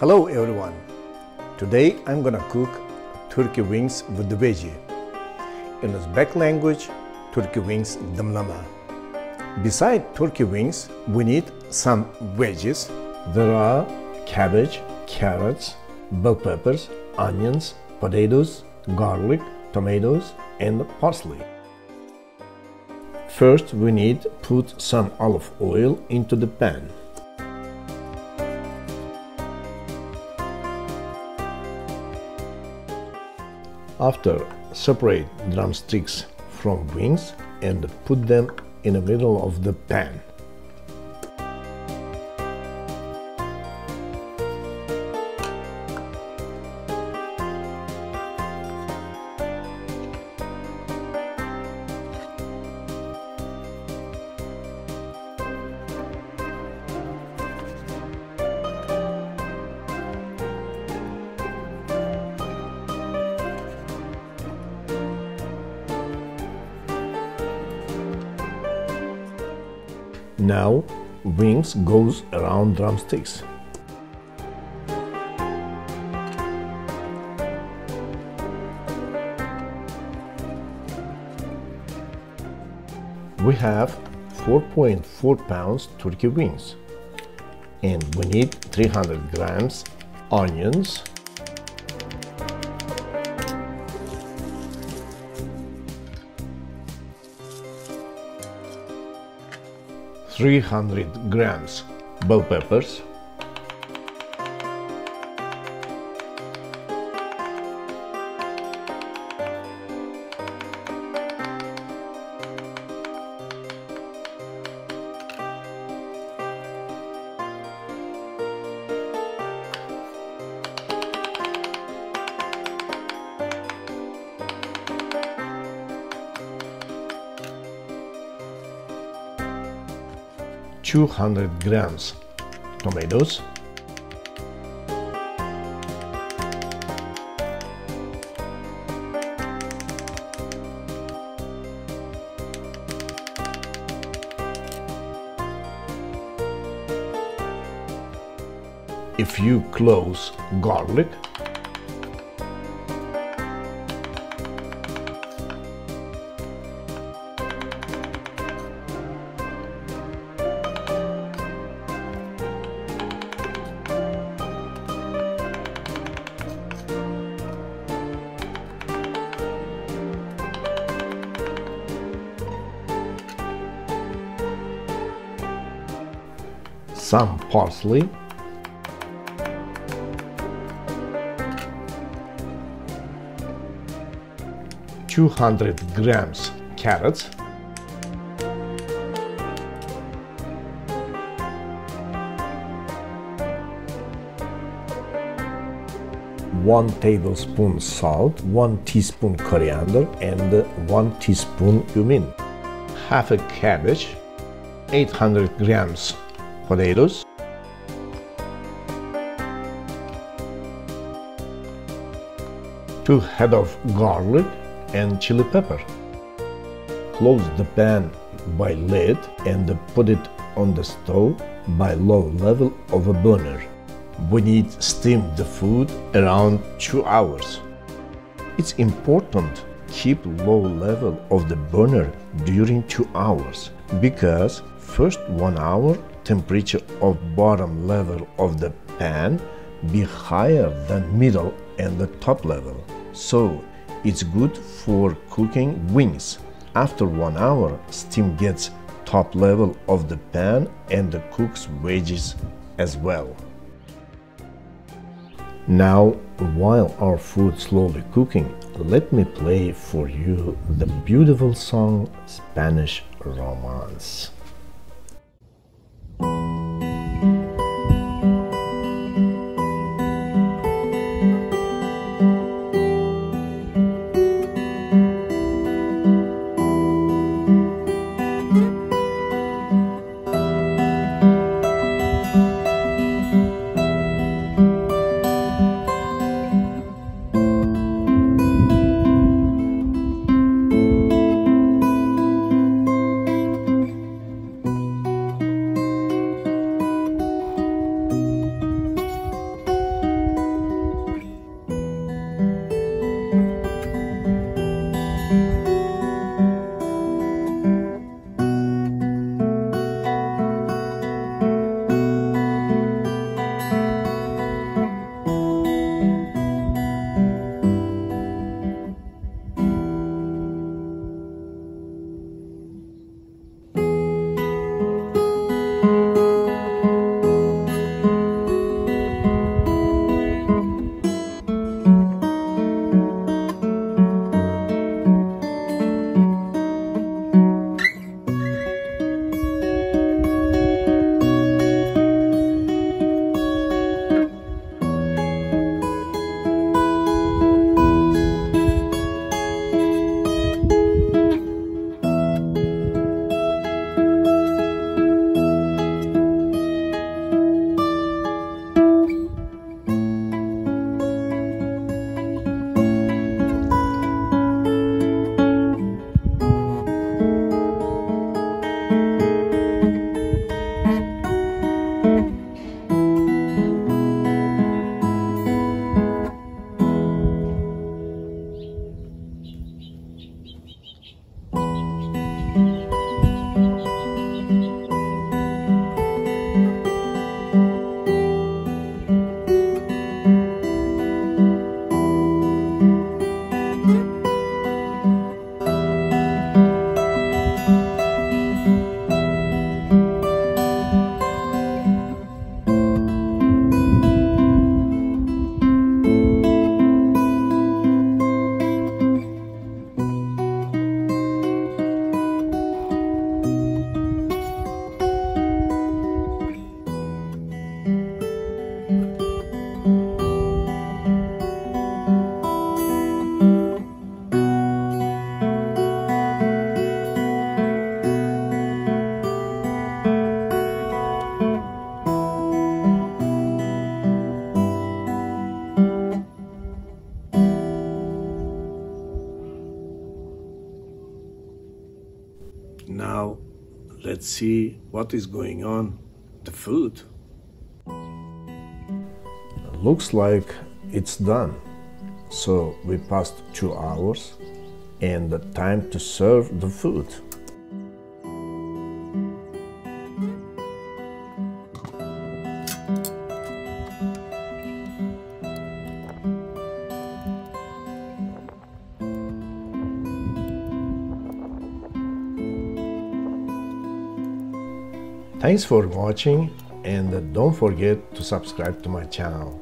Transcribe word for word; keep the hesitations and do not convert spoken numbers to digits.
Hello everyone! Today I'm gonna cook turkey wings with the veggie. In Uzbek language, turkey wings damlama. Beside turkey wings, we need some veggies. There are cabbage, carrots, bell peppers, onions, potatoes, garlic, tomatoes and parsley. First we need to put some olive oil into the pan. After, separate drumsticks from wings and put them in the middle of the pan. Now, wings goes around drumsticks. We have four point four pounds turkey wings and we need three hundred grams onions, three hundred grams bell peppers, two hundred grams tomatoes, a few cloves garlic, some parsley, two hundred grams carrots, one tablespoon salt, one teaspoon coriander and one teaspoon cumin, half a cabbage, eight hundred grams potatoes, two head of garlic and chili pepper. Close the pan by lid and put it on the stove by low level of a burner. We need to steam the food around two hours. It's important keep low level of the burner during two hours because first one hour temperature of bottom level of the pan be higher than middle and the top level. So it's good for cooking wings. After one hour, steam gets top level of the pan and cooks veggies as well. Now, while our food slowly cooking, let me play for you the beautiful song Spanish Romance. Let's see what is going on the food. Looks like it's done. So we passed two hours and the time to serve the food. Thanks for watching, and don't forget to subscribe to my channel.